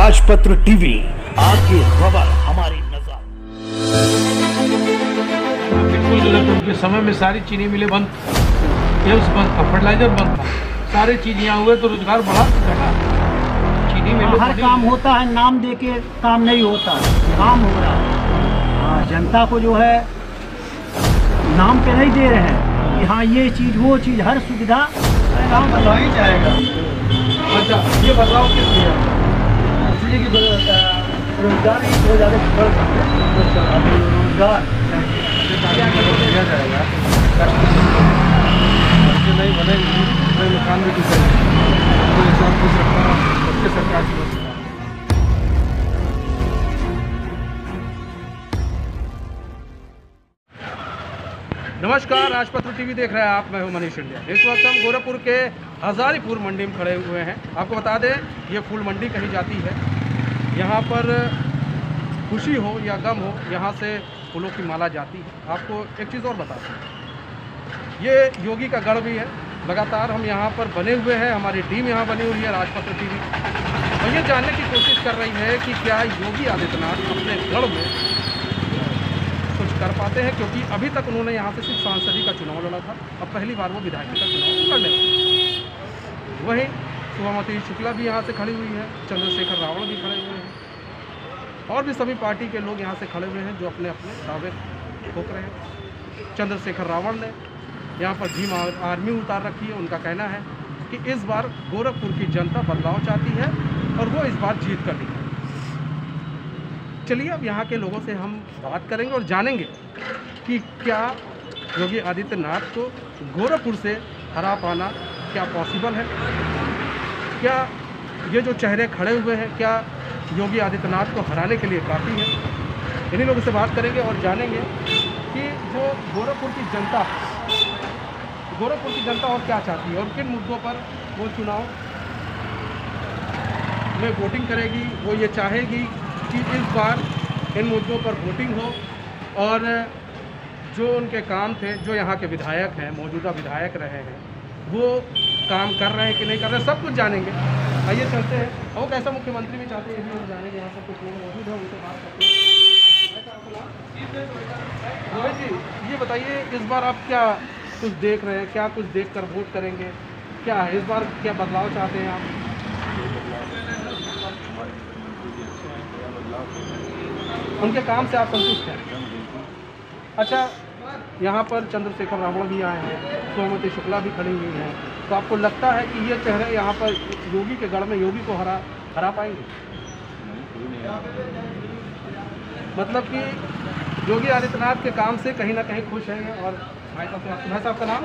राजपत्र टीवी, आपकी खबर हमारी नजर। बिल्कुल गलत, उनके समय में सारी चीनी मिले बंद, गेम्स बंद था, फर्टिलाइजर बंद था, सारे चीजें यहाँ हुए तो रोजगार बढ़ा घटा। चीनी मिले हर काम होता है, नाम देके काम नहीं होता, काम हो रहा है। जनता को जो है नाम पे नहीं दे रहे हैं कि हाँ ये चीज वो चीज, हर सुविधा नाम बदला ही जाएगा। अच्छा, ये बदलाव किस लिए? इसलिए कि रोजगार ही बहुत ज़्यादा बढ़ सकते हैं। रोजगार दिया जाएगा, बच्चे नहीं बनेंगे, नहीं मकान भी टूटेंगे। तो इस बात को सरकार, सबके सरकार की वजह से नमस्कार। राजपत्र टीवी देख रहे हैं आप, मैं हूं मनीष। इस वक्त हम गोरखपुर के हजारीपुर मंडी में खड़े हुए हैं। आपको बता दें, ये फूल मंडी कही जाती है। यहाँ पर खुशी हो या गम हो, यहाँ से फूलों की माला जाती है। आपको एक चीज़ और बता दें, ये योगी का गढ़ भी है। लगातार हम यहाँ पर बने हुए हैं, हमारी टीम यहाँ बनी हुई है राजपत्र टीवी। और ये जानने की कोशिश कर रही है कि क्या योगी आदित्यनाथ अपने गढ़ में कुछ कर पाते हैं, क्योंकि अभी तक उन्होंने यहाँ से सिर्फ सांसदी का चुनाव लड़ा था, अब पहली बार वो विधायक का चुनाव लड़ने वाले। वहीं शुभामती शुक्ला भी यहाँ से खड़ी हुई है, चंद्रशेखर रावण भी खड़े हुए हैं, और भी सभी पार्टी के लोग यहाँ से खड़े हुए हैं जो अपने अपने दावे ठोक रहे हैं। चंद्रशेखर रावण ने यहाँ पर भीम आर्मी उतार रखी है। उनका कहना है कि इस बार गोरखपुर की जनता बदलाव चाहती है और वो इस बार जीत कर ली। चलिए अब यहाँ के लोगों से हम बात करेंगे और जानेंगे कि क्या योगी आदित्यनाथ को गोरखपुर से हरा पाना क्या पॉसिबल है, क्या ये जो चेहरे खड़े हुए हैं क्या योगी आदित्यनाथ को हराने के लिए काफ़ी है। इन्हीं लोगों से बात करेंगे और जानेंगे कि जो गोरखपुर की जनता और क्या चाहती है और किन मुद्दों पर वो चुनाव में वोटिंग करेगी। वो ये चाहेगी कि इस बार इन मुद्दों पर वोटिंग हो और जो उनके काम थे, जो यहाँ के विधायक हैं, मौजूदा विधायक रहे हैं, वो काम कर रहे हैं कि नहीं कर रहे, सब कुछ जानेंगे। आइए चलते हैं। और कैसा मुख्यमंत्री भी चाहते हैं, ये भी हम जानेंगे। यहाँ से कुछ लोग मौजूद हैं, उनसे बात करते हैं। जी, ये बताइए, इस बार आप क्या कुछ देख रहे हैं, क्या कुछ देख कर वोट करेंगे, क्या इस बार क्या बदलाव चाहते हैं आप? उनके काम से आप संतुष्ट हैं? अच्छा, यहाँ पर चंद्रशेखर रावण भी आए हैं, सोमवती शुक्ला भी खड़ी हुई हैं, तो आपको लगता है कि ये चेहरे यहाँ पर योगी के गढ़ में योगी को हरा पाएंगे? मतलब कि योगी आदित्यनाथ के काम से कहीं ना कहीं खुश हैं। और भाई साहब का नाम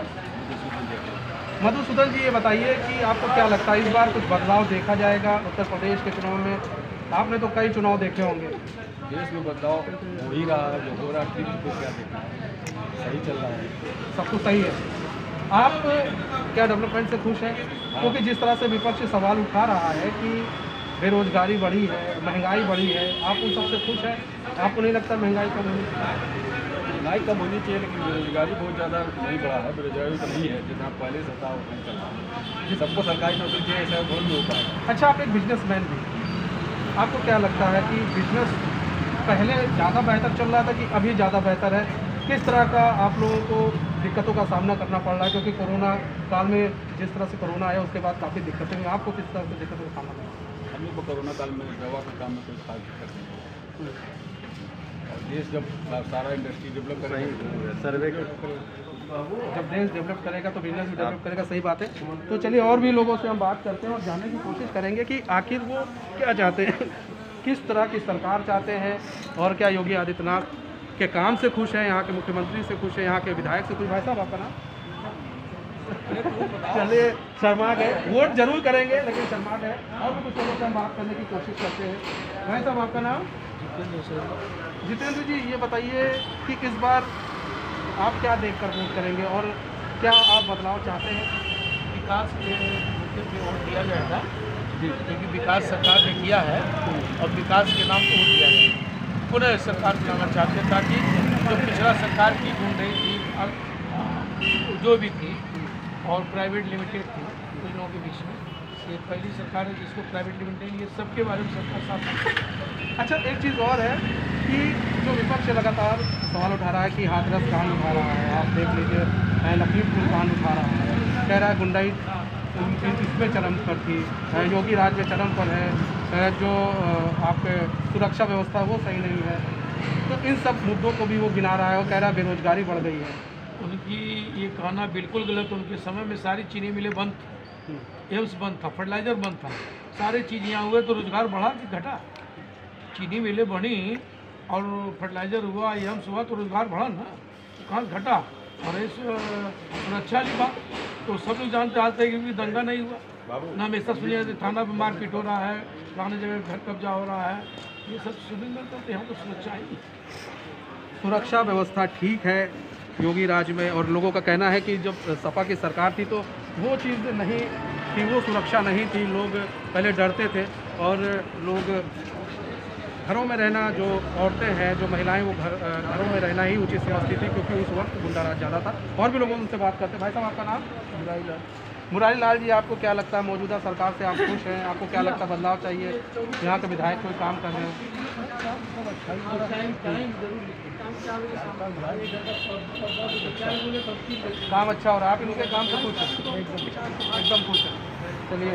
मधुसूदन जी, ये बताइए कि आपको क्या लगता है, इस बार कुछ बदलाव देखा जाएगा उत्तर प्रदेश के चुनाव में? आपने तो कई चुनाव देखे होंगे। देश में बदलाव हो ही रहा है, जो हो रहा है ठीक, क्या देखना, सही चल रहा है, सब कुछ सही है। आप क्या डेवलपमेंट से खुश हैं? क्योंकि जिस तरह से विपक्ष सवाल उठा रहा है कि बेरोजगारी बढ़ी है, महंगाई बढ़ी है, आप उन सबसे खुश हैं? आपको नहीं लगता महंगाई कम होनी चाहिए? महंगाई कम होनी चाहिए, लेकिन बेरोजगारी बहुत ज़्यादा नहीं बढ़ा है, बेरोजगारी कमी है, जितना पहले से था उतना चल रहा है। जी, सबको सरकारी नौकरी चाहिए, ऐसा बोल नहीं होता है। अच्छा, आप एक बिजनेसमैन भी, आपको क्या लगता है कि बिजनेस पहले ज़्यादा बेहतर चल रहा था कि अभी ज़्यादा बेहतर है? किस तरह का आप लोगों को दिक्कतों का सामना करना पड़ रहा है? क्योंकि कोरोना काल में जिस तरह से कोरोना आया, उसके बाद काफ़ी दिक्कतें हुई। आपको किस तरह से दिक्कतों का सामना करना पड़ा? हम लोग को कोरोना काल में दवा के काम में कोई खास दिक्कत नहीं हुई। और देश जब सारा इंडस्ट्री डेवलप करेंगे, सर्वे जब देश डेवलप करेगा तो बिजनेस भी डेवलप करेगा। सही बात है। तो चलिए और भी लोगों से हम बात करते हैं और जानने की कोशिश करेंगे कि आखिर वो क्या चाहते हैं, किस तरह की सरकार चाहते हैं और क्या योगी आदित्यनाथ के काम से खुश हैं, यहाँ के मुख्यमंत्री से खुश हैं, यहाँ के विधायक से खुश। भाई साहब, आपका नाम? चलिए, शर्मा गए, वोट जरूर करेंगे लेकिन शर्मा गए। और भी कुछ लोगों से हम बात करने की कोशिश करते हैं। भाई साहब, आपका नाम? जितेंद्र जी, ये बताइए कि किस बार आप क्या देख कर वोट करेंगे और क्या आप बदलाव चाहते हैं? विकास के मुद्दे पर वोट दिया जाएगा, क्योंकि विकास सरकार ने किया है और विकास के नाम को दिया है। पुनः सरकार बनाना चाहते हैं ताकि जो पिछला सरकार की ढूंढ रही थी, जो भी थी और प्राइवेट लिमिटेड थी, उन लोगों के बीच में से पहली सरकार है जिसको प्राइवेट लिमिटेड ये सबके बारे में सबका साफ। अच्छा, एक चीज़ और है कि जो विपक्ष लगातार सवाल उठा रहा है कि हाथरस कांड उठा रहा है, आप देख लीजिए लखीमपुर कांड उठा रहा है, कह रहा है गुंडाई इसमें चरम पर थी, योगी राज में चरम पर है, जो आपके सुरक्षा व्यवस्था वो सही नहीं है, तो इन सब मुद्दों को भी वो गिना रहा है और कह रहा है बेरोजगारी बढ़ गई है। उनकी ये कहना बिल्कुल गलत। उनके समय में सारी चीनी मिलें बंद थी, एम्स बंद था, फर्टिलाइज़र बंद था, सारे चीज़ यहाँ हुए, तो रोज़गार बढ़ा कि घटा? चीनी मिलें बनी और फर्टिलाइज़र हुआ, एम्स हुआ, तो रोज़गार बढ़ा ना, कहाँ घटा? और इस अच्छा ही बात तो सब लोग जानते आते हैं क्योंकि दंगा नहीं हुआ ना। हमेशा सुनिए थाना पर मारपीट हो रहा है, पुराने जगह घर कब्जा हो रहा है, ये सब सुनिए करते हैं। तो सुरक्षा ही सुरक्षा व्यवस्था ठीक है योगी राज में, और लोगों का कहना है कि जब सपा की सरकार थी तो वो चीज़ नहीं थी, वो सुरक्षा नहीं थी, लोग पहले डरते थे और लोग घरों में रहना, जो औरतें हैं, जो महिलाएं, वो घरों में रहना ही उचित समझती थी क्योंकि उस वक्त गुंडा राज ज़्यादा था। और भी लोगों उनसे बात करते। भाई साहब, आपका नाम? मुरारी लाल। मुरारी लाल जी, आपको क्या लगता है मौजूदा सरकार से आप खुश हैं? आपको क्या लगता है बदलाव चाहिए? यहाँ के विधायक कोई काम कर रहे हैं? काम अच्छा हो रहा है? आप इनके काम से खुश हैं? एकदम खुश हैं। चलिए,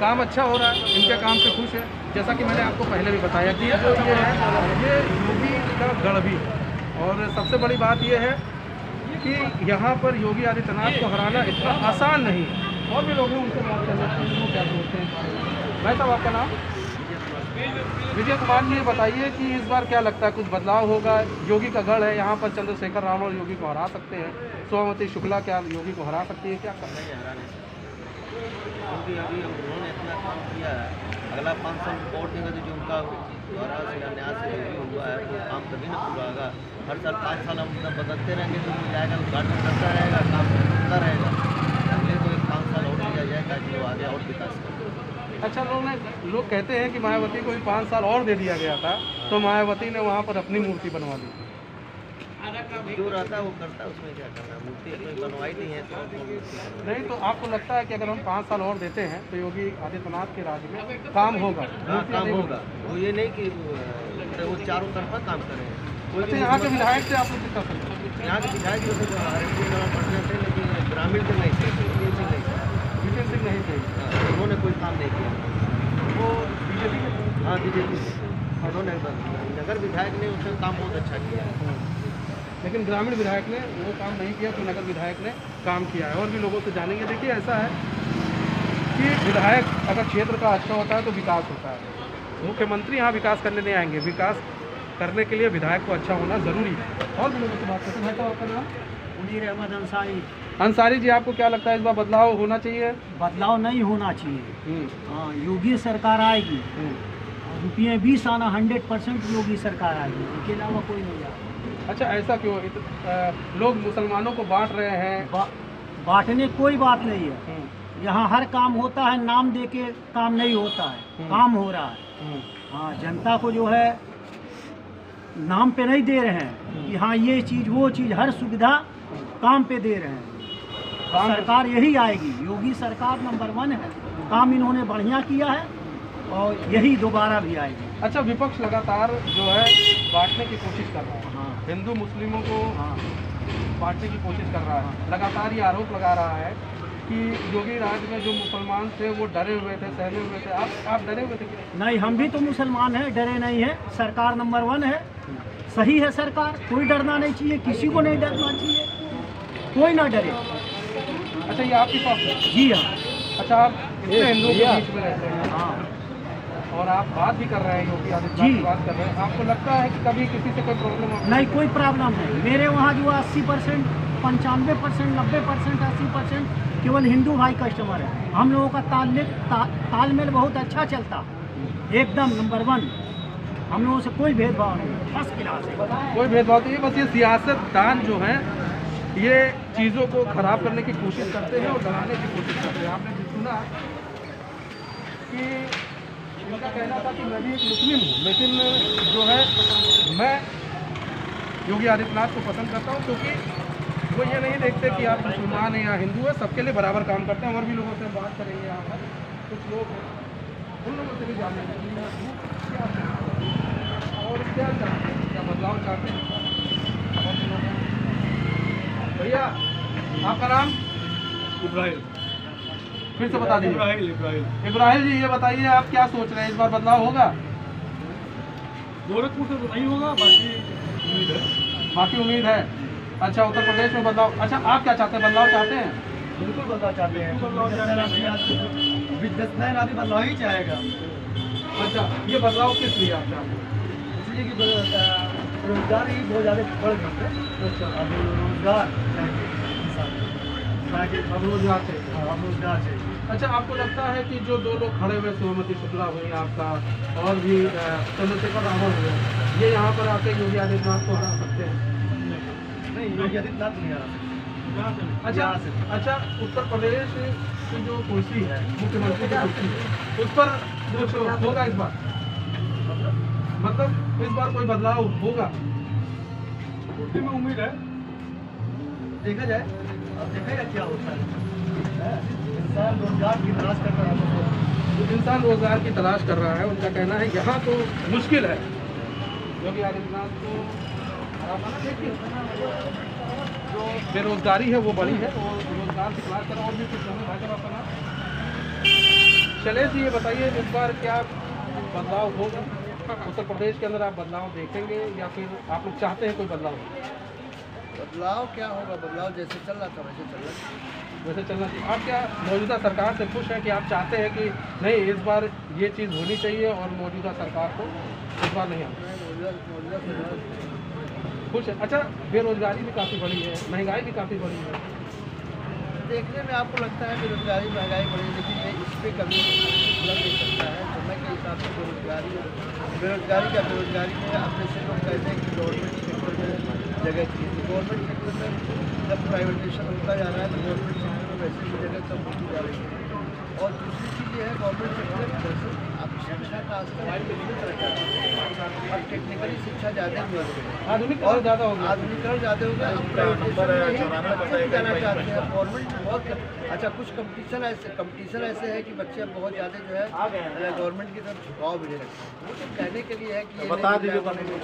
काम अच्छा हो रहा है, इनके काम से खुश है। जैसा कि मैंने आपको पहले भी बताया कि ये जो है ये योगी का गढ़ भी है, और सबसे बड़ी बात ये है कि यहाँ पर योगी आदित्यनाथ को हराना इतना आसान नहीं है। और भी लोग हैं, उनसे बात करना चाहिए, क्या बोलते हैं। भाई साहब, आपका नाम? विजय कुमार जी, बताइए कि इस बार क्या लगता है कुछ बदलाव होगा? योगी का गढ़ है, यहाँ पर चंद्रशेखर रावण योगी को हरा सकते हैं, शुभामती शुक्ला क्या योगी को हरा सकती है? क्या कर रहे हैं? क्योंकि अभी उन्होंने इतना काम किया है, अगला 500 कोर्ट देगा तो जो उनका द्वारा शिलान्यास हुआ है वो काम तभी ना पूरा होगा। हर साल 5 साल हम उतना बदलते रहेंगे तो मिल जाएगा, उद्घाटन करता रहेगा, काम करता रहेगा। अगले को 5 साल और दिया जाए ताकि वो आगे और विकास करें। अच्छा, लोग कहते हैं कि मायावती को भी 5 साल और दे दिया गया था तो मायावती ने वहाँ पर अपनी मूर्ति बनवा दी। जो रहता है वो करता है, उसमें क्या करना है? मूर्ति कोई बनवाई नहीं है तो नहीं। तो आपको लगता है कि अगर हम 5 साल और देते हैं तो योगी आदित्यनाथ के राज में काम होगा? काम होगा, वो ये नहीं कि वो चारों तरफा काम करेंगे। अच्छा, यहाँ के विधायक से आप लोग कितना? यहाँ के विधायक पढ़ने थे लेकिन ग्रामीण तो नहीं थे, बीजेपी सिंह नहीं थे, उन्होंने कोई काम नहीं किया। वो बीजेपी? हाँ, बीजेपी उन्होंने नगर विधायक ने उसका काम बहुत अच्छा किया, लेकिन ग्रामीण विधायक ने वो काम नहीं किया तो नगर विधायक ने काम किया है। और भी लोगों से जानेंगे। देखिए, ऐसा है कि विधायक अगर क्षेत्र का अच्छा होता है तो विकास होता है। मुख्यमंत्री यहाँ विकास करने नहीं आएंगे, विकास करने के लिए विधायक को अच्छा होना ज़रूरी है। और भी लोगों से बात करते हैं। तो आपका नाम? मुनीर अहमद अंसारी। अंसारी जी, आपको क्या लगता है इस बार बदलाव होना चाहिए? बदलाव नहीं होना चाहिए। हाँ, योगी सरकार आएगी, ₹20 आना 100% योगी सरकार आएगी, इसके अलावा कोई नहीं आएगा। अच्छा, ऐसा क्यों? लोग मुसलमानों को बांट रहे हैं। बांटने कोई बात नहीं है, यहाँ हर काम होता है, नाम देके काम नहीं होता है, काम हो रहा है। हाँ, जनता को जो है नाम पे नहीं दे रहे हैं कि हाँ ये चीज़ वो चीज़, हर सुविधा काम पे दे रहे हैं। सरकार यही आएगी, योगी सरकार नंबर 1 है, काम इन्होंने बढ़िया किया है और यही दोबारा भी आएगी। अच्छा, विपक्ष लगातार जो है बांटने की कोशिश कर रहा है, हाँ। हिंदू मुस्लिमों को बांटने की कोशिश कर रहा है, हाँ। लगातार ये आरोप लगा रहा है कि योगी राज में जो मुसलमान थे वो डरे हुए थे, सहमे हुए थे। आप डरे हुए थे? नहीं, हम भी तो मुसलमान हैं, डरे नहीं हैं। सरकार नंबर 1 है, सही है सरकार, कोई डरना नहीं चाहिए, किसी को नहीं डरना चाहिए, कोई ना डरे। अच्छा, ये आपकी पास? जी हाँ। अच्छा, आप हिंदू में रहते हैं, हाँ, और आप बात भी कर रहे हैं योगी आदित्यनाथ की बात कर रहे हैं, आपको लगता है कि कभी किसी से कोई प्रॉब्लम? नहीं, कोई प्रॉब्लम नहीं। मेरे वहाँ जो 80%, 95%, 90%, 80% केवल हिंदू भाई कस्टमर है। हम लोगों का तालमेल बहुत अच्छा चलता, एकदम नंबर 1। हम लोगों से कोई भेदभाव नहीं, फर्स्ट क्लास है, कोई भेदभाव नहीं है। बस ये सियासतदान जो है ये चीज़ों को खराब करने की कोशिश करते हैं और डराने की कोशिश करते हैं। आपने सुना कि इनका कहना था कि मैं भी एक मुस्लिम हूँ, लेकिन जो है मैं योगी आदित्यनाथ को पसंद करता हूँ क्योंकि वो ये नहीं देखते कि आप मुसलमान हैं या हिंदू हैं, सबके लिए बराबर काम करते हैं। और भी लोगों से बात करेंगे यहाँ पर। कुछ लोग हैं उन लोगों से भी जाने की मैं क्या और क्या चाहते हैं, क्या बदलाव चाहते हैं। भैया आपका नाम? इब्राहिम। फिर से बता दीजिए। इब्राहिम जी, ये बताइए आप क्या सोच रहे हैं, इस बार बदलाव होगा? गोरखपुर से तो नहीं होगा, बाकी उम्मीद है। बाकी उम्मीद है। अच्छा, उत्तर प्रदेश में बदलाव। अच्छा, आप क्या चाहते हैं, बदलाव चाहते हैं? बिल्कुल बदलाव चाहते हैं। अभी बदलाव ही चाहेगा। अच्छा, ये बदलाव किस लिए आप चाहते हैं? इसलिए कि बेरोजगारी बहुत ज़्यादा बढ़ गई है। अब रोजगार चाहिए, अब रोजगार चाहिए। अच्छा, आपको लगता है कि जो दो लोग खड़े हुए, शुभामती शुक्ला हुई आपका और भी चंद्रशेखर रावण हुए, ये यहाँ पर आके योगी आदित्यनाथ को हरा सकते हैं? नहीं, योगी आदित्यनाथ नहीं हरा सकते। अच्छा, उत्तर प्रदेश की जो कुर्सी है, मुख्यमंत्री की कुर्सी, उस पर कुछ होगा इस बार? मतलब इस बार कोई बदलाव होगा? कुर्सी में उम्मीद है, देखा जाए। अब देखेगा क्या होता है। इंसान रोजगार की तलाश कर रहा है, उनका कहना है यहाँ तो मुश्किल है। योगी आदित्यनाथ को जो बेरोजगारी है वो बड़ी है, तो रोजगार की बात करें और भी कुछ होने भाजपा अपना। चले जी, ये बताइए इस बार क्या बदलाव होगा उत्तर प्रदेश के अंदर? आप बदलाव देखेंगे या फिर आप लोग चाहते हैं कोई बदलाव? बदलाव क्या होगा, बदलाव जैसे चल रहा था वैसे चलना चाहिए। आप क्या मौजूदा सरकार से खुश हैं कि आप चाहते हैं कि नहीं इस बार ये चीज़ होनी चाहिए और मौजूदा सरकार को इस बार नहीं आना? खुश है। अच्छा, बेरोजगारी भी काफ़ी बढ़ी है, महंगाई भी काफ़ी बढ़ी है। देखने में आपको लगता है बेरोजगारी महंगाई बढ़ी, लेकिन इस पर कभी लग नहीं सकता है। समय के हिसाब से बेरोजगारी में अपने से लोग कहते हैं कि गवर्नमेंट सेक्टर में जगह चाहिए। गवर्नमेंट सेक्टर में जब प्राइवेटाइजेशन होता जा रहा है तो गवर्नमेंट सेक्टर में वैसे भी जगह कम होती जा रही है। और दूसरी चीज़ ये है, गवर्नमेंट सेक्टर में जैसे आप शिक्षा का आजकल और टेक्निकली शिक्षा ज़्यादा आधुनिकरण ज़्यादा हो गया। हम प्राइवेटाइजेशन जाना चाहते हैं, गवर्नमेंट बहुत। अच्छा, कुछ कंपटीशन ऐसे है कि बच्चे अब बहुत ज़्यादा जो है गवर्नमेंट की तरफ झुकाव भी रखते हैं। कहने के लिए है कि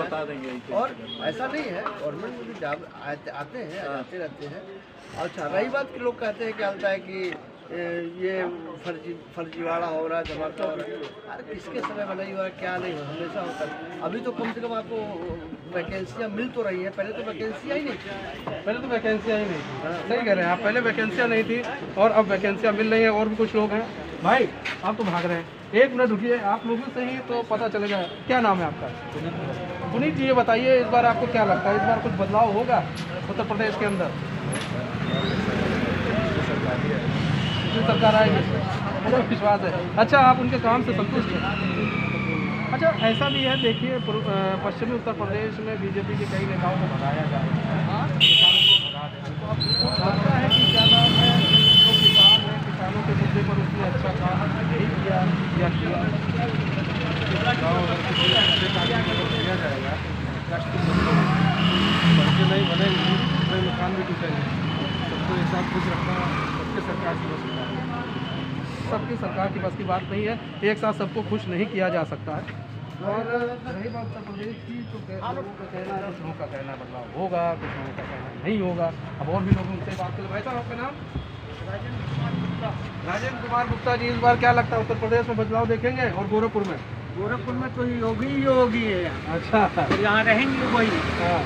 बता देंगे और ऐसा नहीं है, गवर्नमेंट में भी जॉब आते रहते हैं। अच्छा, रही बात कि लोग कहते हैं, क्या होता है कि ये फर्जीवाड़ा हो रहा है, धमाका हो रहा है। अरे किसके समय में नहीं हुआ, क्या नहीं हुआ, हमेशा होता है। अभी तो कम से कम आपको वैकेंसियाँ मिल तो रही है, पहले तो वैकेंसियाँ ही नहीं थी। सही कह रहे हैं आप, पहले वैकेंसियाँ नहीं थी और अब वैकेंसियाँ मिल रही है। और भी कुछ लोग हैं। भाई आप तो भाग रहे हैं, एक मिनट रुकिए, आप लोगों से ही तो पता चलेगा। क्या नाम है आपका? पुनीत जी, ये बताइए इस बार आपको क्या लगता है, इस बार कुछ बदलाव होगा उत्तर प्रदेश के अंदर? सरकार आएगी, मुझे विश्वास है। अच्छा, आप उनके काम से संतुष्ट हैं? अच्छा, ऐसा भी है, देखिए पश्चिमी उत्तर प्रदेश में बीजेपी के कई नेताओं को भगाया जा रहा है। लगता है कि क्या नाम है, जो किसान है, किसानों के मुद्दे पर उसने अच्छा काम नहीं किया या किया जाएगा, बच्चे नहीं बनेंगे, उसमें मकान भी टूटेंगे। सबको एक साथ खुश रखना सबकी सरकार की बस की बात नहीं है। एक साथ सबको खुश नहीं किया जा सकता है। और रही बात उत्तर प्रदेश की, तो कुछ लोगों का कहना बदलाव होगा, कुछ लोगों का कहना नहीं होगा। अब और भी लोग उनसे बात कर। भाई साहब आपका नाम? राजेंद्र कुमार गुप्ता जी, इस बार क्या लगता है उत्तर प्रदेश में बदलाव देखेंगे और गोरखपुर में? गोरखपुर में तो योगी है। अच्छा, यहाँ रहेंगे वही, और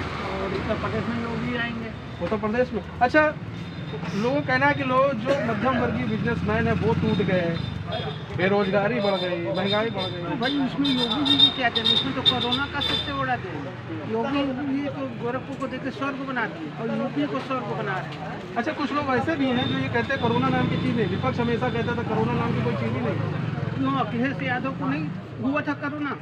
उत्तर प्रदेश में योगी आएंगे। उत्तर प्रदेश में? अच्छा, लोगों कहना है कि लोग जो मध्यम वर्गीय बिजनेसमैन है वो टूट गए हैं, बेरोजगारी बढ़ गई, महंगाई बढ़ गई। भाई उसमें योगी जी की क्या करें, उसमें तो कोरोना का सबसे बड़ा देन। योगी जी तो गोरखपुर को देख के स्वर्ग बना दिए और यूपी को स्वर्ग बना रहे। अच्छा, कुछ लोग ऐसे भी हैं जो ये कहते हैं कोरोना नाम की चीज़ नहीं, विपक्ष हमेशा कहता था कोरोना नाम की कोई चीज़ ही नहीं। क्यों, अखिलेश यादव को नहीं हुआ था कोरोना,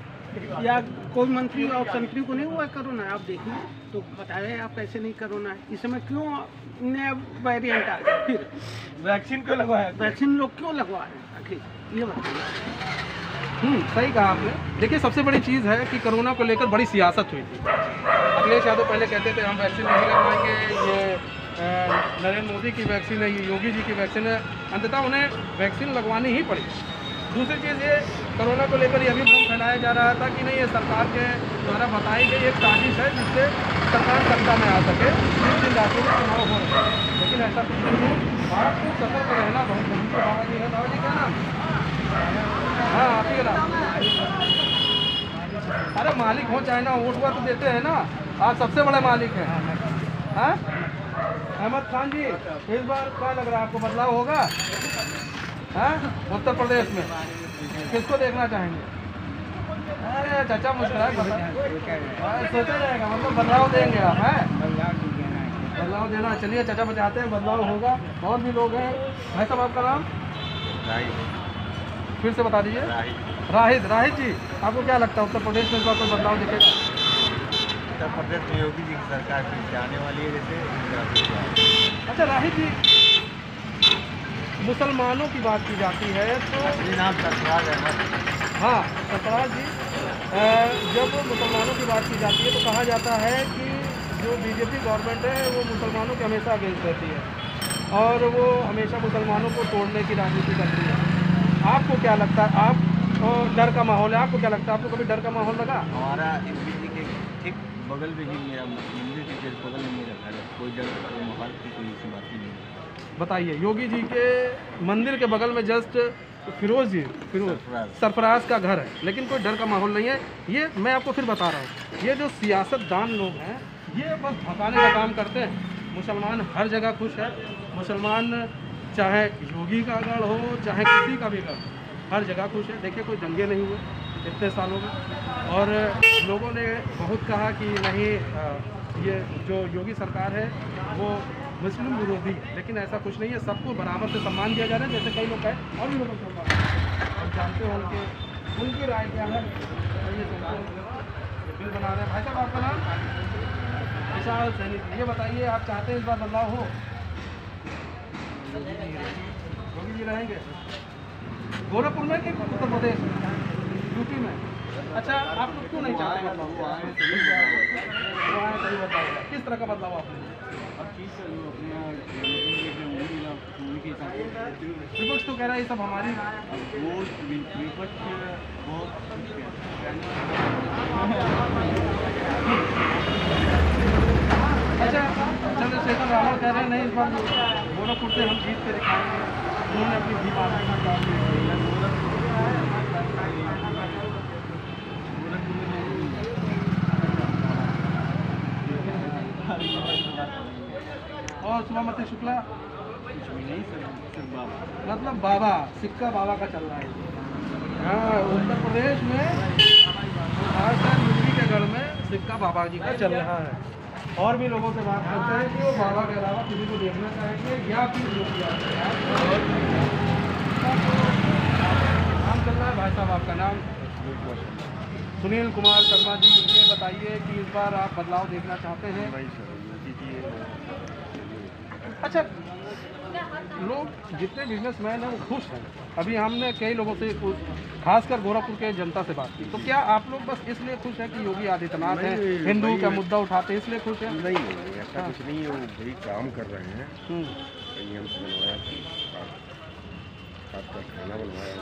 या कोई मंत्री और कंट्री को नहीं हुआ कोरोना? आप देखिए तो बता रहे हैं आप, ऐसे नहीं कोरोना है। इस समय क्यों नया वेरिएंट आ गया? फिर वैक्सीन क्यों लगवाया, वैक्सीन लोग क्यों लगवा रहे हैं? आखिर ये बताइए। सही कहा आपने। देखिए, सबसे बड़ी चीज़ है कि कोरोना को लेकर बड़ी सियासत हुई थी। अखिलेश यादव पहले कहते थे हम वैक्सीन नहीं लगवाएंगे, ये नरेंद्र मोदी की वैक्सीन है, ये योगी जी की वैक्सीन है। अंततः उन्हें वैक्सीन लगवानी ही पड़ी। दूसरी चीज़ ये कोरोना को लेकर यह भी भ्रम फैलाया जा रहा था कि नहीं ये सरकार के द्वारा बताई गई एक साजिश है जिससे सरकार सत्ता में आ सके, जिस इलाके में चुनाव हो रहा है, लेकिन ऐसा कुछ नहीं है। भारत को सतर्क रहना बहुत जरूरी है। बाबा जी क्या नाम? हाँ आप ही नाम। अरे मालिक हो चाहे ना, वोट वोट देते हैं ना, आप सबसे बड़े मालिक हैं। हाँ अहमद खान जी, इस बार क्या लग रहा है आपको बदलाव होगा? हाँ उत्तर प्रदेश में किसको देखना चाहेंगे? अरे चाचा मुस्कुरा सोचा जाएगा, मतलब बदलाव देंगे आप। हैं बदलाव देना, चलिए चाचा बचाते हैं, बदलाव होगा। और भी लोग हैं। भाई साहब आपका नाम? फिर से बता दीजिए। राहिद। राहिद जी आपको क्या लगता है उत्तर प्रदेश में इस बार कोई बदलाव दिखेगा? उत्तर प्रदेश में योगी जी की सरकार फिर से आने वाली है जैसे। अच्छा राहिद जी, मुसलमानों की बात की जाती है तो नाम सरफराज अहमद। हाँ सरफराज जी, जब मुसलमानों की बात की जाती है तो कहा जाता है कि जो बीजेपी गवर्नमेंट है वो मुसलमानों के हमेशा अगेंस्ट रहती है और वो हमेशा मुसलमानों को तोड़ने की राजनीति करती है। आपको क्या लगता है? आप डर का माहौल है, आपको क्या लगता है? आपको कभी डर का माहौल लगा? हमारा ठीक बगल में ही मेरा मंदिर के बगल में मेरा घर है, कोई जगह माहौल की कोई ऐसी बात ही नहीं। बताइए, योगी जी के मंदिर के बगल में जस्ट फिरोज सरफराज का घर है, लेकिन कोई डर का माहौल नहीं है। ये मैं आपको फिर बता रहा हूँ, ये जो सियासतदान लोग हैं ये बस भगाने का काम करते हैं। मुसलमान हर जगह खुश है, मुसलमान चाहे योगी का गढ़ हो चाहे किसी का भी गढ़, हर जगह खुश है। देखिए कोई दंगे नहीं हुए इतने सालों में, और लोगों ने बहुत कहा कि नहीं ये जो योगी सरकार है वो मुस्लिम विरोधी है, लेकिन ऐसा कुछ नहीं है। सबको बराबर से सम्मान दिया जा रहा है, जैसे कई लोग कहे और भी लोगों को जानते हो कि उनकी राय क्या है। बिल बना रहे हैं। भाई साहब आपका नाम? विशाल सैनी। ये बताइए आप चाहते हैं इस बार बदलाव हो? योगी जी रहेंगे गोरखपुर में कि उत्तर प्रदेश में? यूपी में। अच्छा आप लोग क्यों नहीं चाहते बदलाव? किस तरह का बदलाव आपने? विपक्ष तो कह रहा है ये सब हमारी अच्छा चंद्रशेखर रावण कह रहे हैं नहीं इस बार गोरखपुर से हम जीत के दिखाएंगे। उन्होंने अपनी भीम आर्मी और शुभामती शुक्ला नहीं सिर्फ बाबा, मतलब बाबा सिक्का बाबा का चल रहा है। हाँ उत्तर प्रदेश में राजस्थान यूपी के गढ़ में सिक्का बाबा जी का चल रहा है। और भी लोगों से बात करते हैं कि वो बाबा के अलावा किसी को देखना चाहेंगे या फिर नाम चल रहा है। भाई साहब आपका नाम? सुनील कुमार शर्मा जी, ये बताइए कि इस बार आप बदलाव देखना चाहते हैं? अच्छा लोग जितने बिजनेसमैन हैं वो खुश हैं। अभी हमने कई लोगों से खासकर गोरखपुर के जनता से बात की, तो क्या आप लोग बस इसलिए खुश हैं कि योगी आदित्यनाथ हैं, हिंदू का मुद्दा उठाते हैं इसलिए खुश हैं? नहीं नहीं ऐसा कुछ नहीं है, वो वही काम कर रहे हैं। खाना बनवाया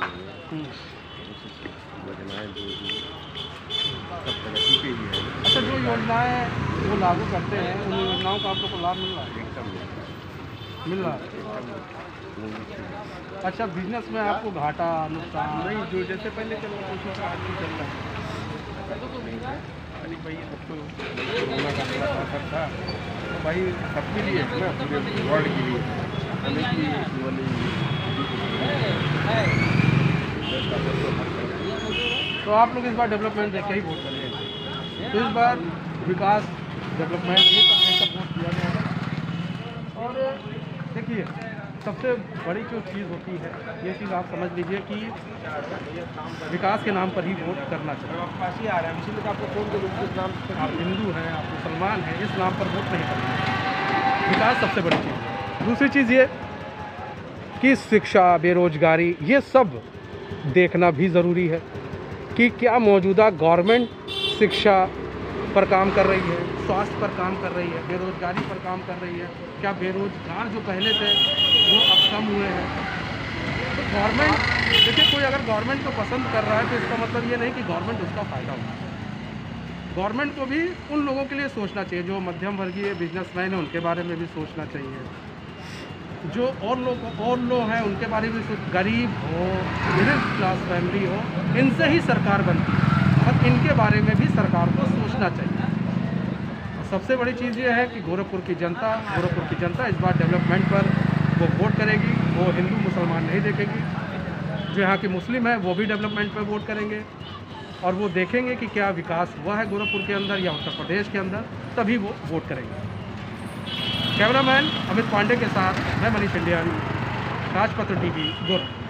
अच्छा जो योजनाएं वो लागू करते हैं उन योजनाओं का आप लोग को लाभ मिल रहा है? मिल रहा है। अच्छा बिजनेस में आपको घाटा नुकसान नहीं जो जैसे पहले चल रहा है? अरे भाई सबको कोरोना का बड़ा असर था भाई, सबके लिए ना पूरे वर्ल्ड के लिए तो आप लोग इस बार डेवलपमेंट देख के ही वोट करेंगे? तो इस बार विकास डेवलपमेंट ये सब वोट दिया जाएगा। और देखिए सबसे बड़ी जो चीज़ होती है ये चीज़ आप समझ लीजिए कि विकास के नाम पर ही वोट करना चाहिए। आपको कौन के रूप में आप हिंदू हैं आप मुसलमान हैं इस नाम पर वोट नहीं करना, विकास सबसे बड़ी चीज़ है। दूसरी चीज़ ये कि शिक्षा बेरोजगारी ये सब देखना भी ज़रूरी है कि क्या मौजूदा गवर्नमेंट शिक्षा पर काम कर रही है, स्वास्थ्य पर काम कर रही है, बेरोज़गारी पर काम कर रही है। क्या बेरोज़गार जो पहले थे वो अब कम हुए हैं? तो गवर्नमेंट देखिए, कोई अगर गवर्नमेंट को पसंद कर रहा है तो इसका मतलब ये नहीं कि गवर्नमेंट उसका फ़ायदा उठा रहा है। गवर्नमेंट को भी उन लोगों के लिए सोचना चाहिए जो मध्यम वर्गीय बिजनेसमैन हैं, उनके बारे में भी सोचना चाहिए, जो और लोग हैं उनके बारे में, गरीब हो, मिडिल क्लास फैमिली हो, इनसे ही सरकार बनती है और इनके बारे में भी सरकार को सोचना चाहिए। सबसे बड़ी चीज़ ये है कि गोरखपुर की जनता इस बार डेवलपमेंट पर वो वोट करेगी। वो हिंदू मुसलमान नहीं देखेगी, जो यहाँ के मुस्लिम हैं वो भी डेवलपमेंट पर वोट करेंगे और वो देखेंगे कि क्या विकास हुआ है गोरखपुर के अंदर या उत्तर प्रदेश के अंदर, तभी वो वोट करेंगे। कैमरामैन अमित पांडे के साथ मैं मनीष, राजपत्र टीवी, गोरखपुर।